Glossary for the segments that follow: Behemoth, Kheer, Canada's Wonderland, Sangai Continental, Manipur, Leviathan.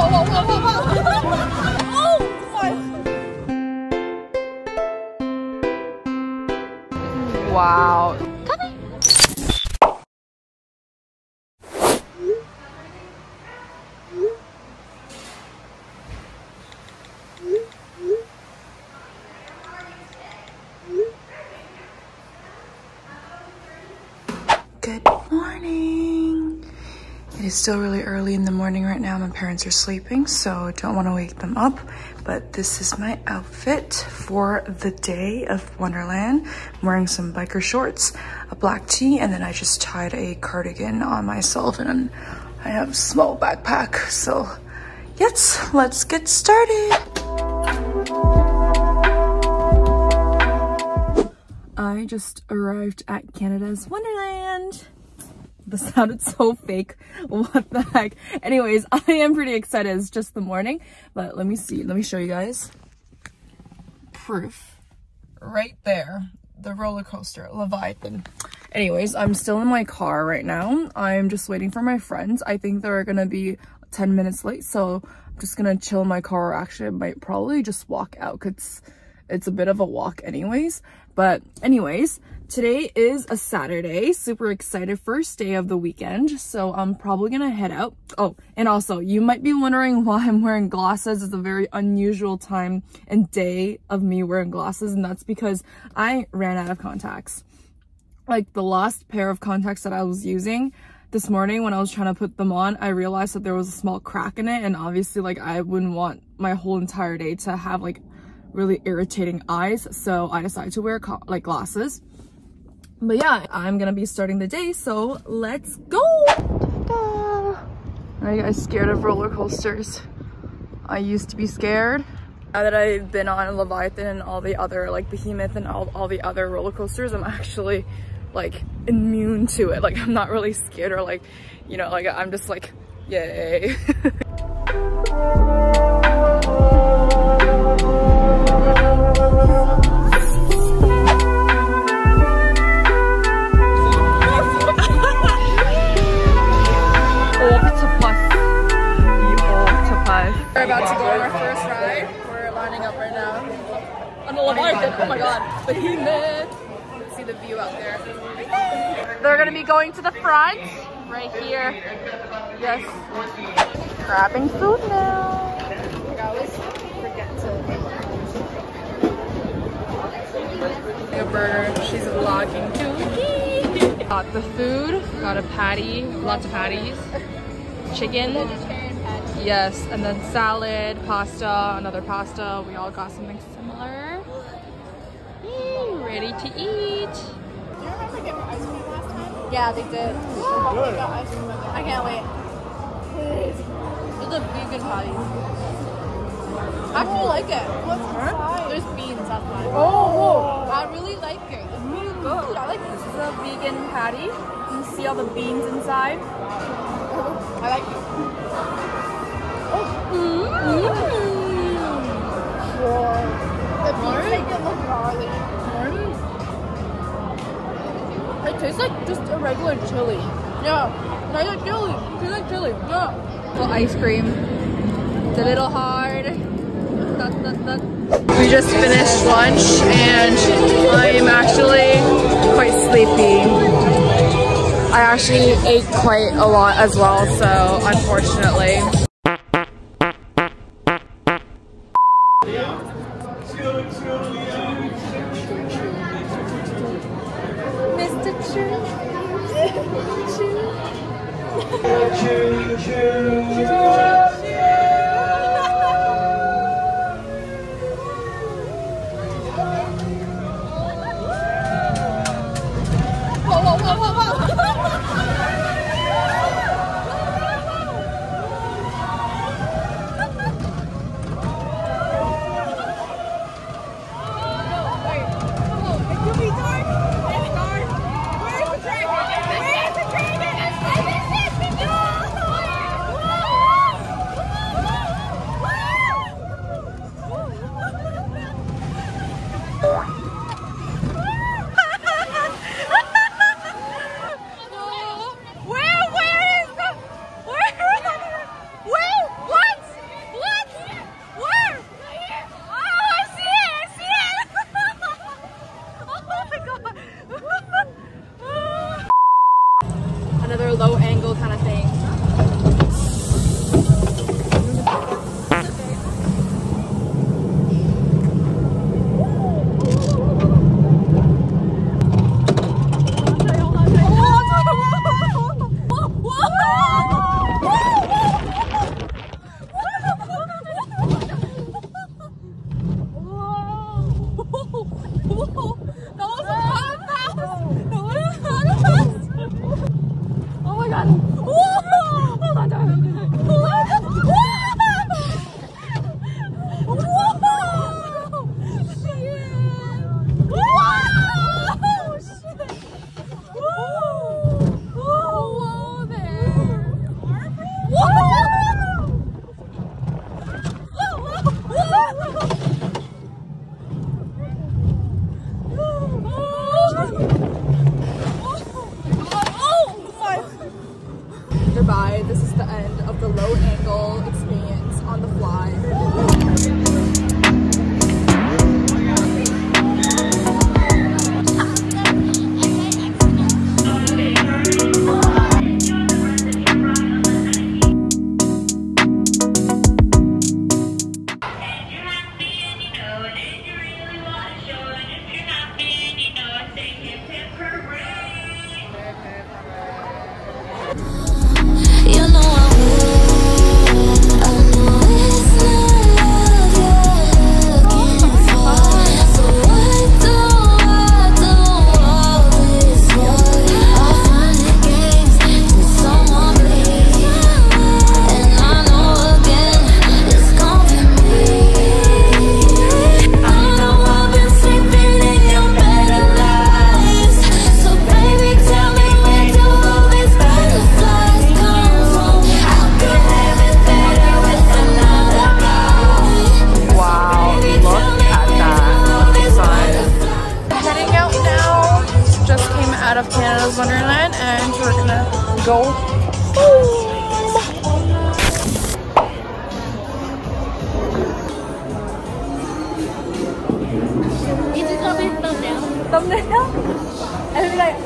Whoa. Oh! Wow. Come here. Good morning. It is still really early in the morning right now. My parents are sleeping, so don't want to wake them up. But this is my outfit for the day of Wonderland. I'm wearing some biker shorts, a black tee, and then I just tied a cardigan on myself, and I have a small backpack. So yes, let's get started. I just arrived at Canada's Wonderland. This sounded so fake. What the heck? Anyways, I am pretty excited. It's just the morning, but let me see. Let me show you guys. Proof. Right there. The roller coaster, Leviathan. Anyways, I'm still in my car right now. I'm just waiting for my friends. I think they're gonna be 10 minutes late, so I'm just gonna chill in my car. Actually, I might probably just walk out because it's a bit of a walk anyways. But anyways, today is a Saturday, super excited, first day of the weekend, so I'm probably gonna head out. Oh, and also you might be wondering why I'm wearing glasses. It's a very unusual time and day of me wearing glasses, and that's because I ran out of contacts. Like the last pair of contacts that I was using this morning, when I was trying to put them on, I realized that there was a small crack in it, and obviously like I wouldn't want my whole entire day to have like really irritating eyes, so I decided to wear like glasses. But yeah, I'm gonna be starting the day, so let's go. Are you guys scared of roller coasters? I used to be scared. Now that I've been on Leviathan and all the other like Behemoth and all the other roller coasters, I'm actually like immune to it. Like I'm not really scared, or like, you know, like I'm just like yay. We're about to go on our first ride. We're lining up right now. On the Leviathan, oh my god. Behemoth. Let's see the view out there. They're gonna be going to the front, right here. Yes. Grabbing food now. I always forget to. A burger, she's vlogging too. Got the food, got a patty, lots of patties. Chicken. Yes, and then salad, pasta, another pasta. We all got something similar. Yay, ready to eat. Do you remember getting ice cream last time? Yeah, they did. Yeah, good. Ice cream. I can't wait. It's a vegan patty. I actually like it. What's inside? There's beans outside. Oh! I really like it. It's really good. I like this. This is a vegan patty. You can see all the beans inside. I like it. It tastes like just a regular chili. Yeah, regular chili. It tastes like chili. Yeah. Little ice cream. It's a little hard. We just finished lunch and I am actually quite sleepy. I actually ate quite a lot as well, so unfortunately. Whoa. is the end of the low angle experience on the fly. Out of Canada's Wonderland, and we're gonna go home. Is it gonna be a thumbnail? Thumbnail? And like.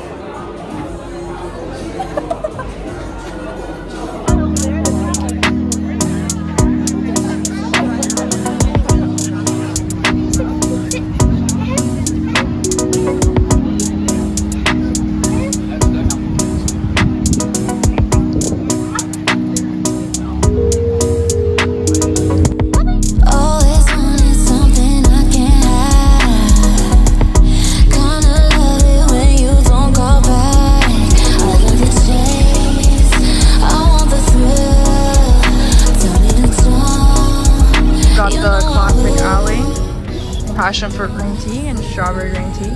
Passion fruit green tea and strawberry green tea.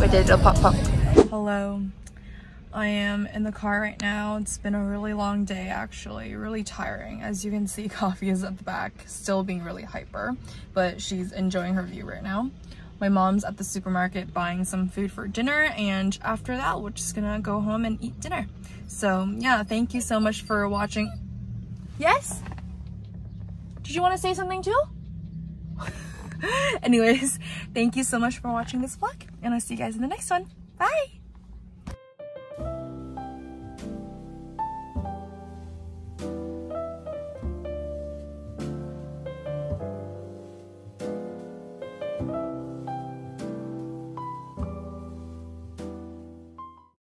We did a pop. Hello, I am in the car right now. It's been a really long day, actually, really tiring. As you can see, Coffee is at the back, still being really hyper, but she's enjoying her view right now. My mom's at the supermarket buying some food for dinner, and after that, we're just gonna go home and eat dinner. So yeah, thank you so much for watching. Yes? Did you want to say something too? Anyways, thank you so much for watching this vlog, and I'll see you guys in the next one. Bye!